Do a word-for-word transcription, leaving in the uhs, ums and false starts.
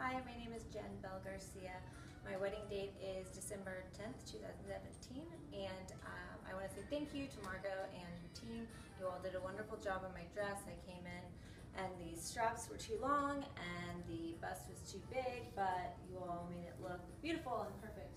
Hi, my name is Jen Bell Garcia. My wedding date is December tenth, two thousand seventeen, and um, I want to say thank you to Margo and her team. You all did a wonderful job on my dress. I came in and the straps were too long and the bust was too big, but you all made it look beautiful and perfect.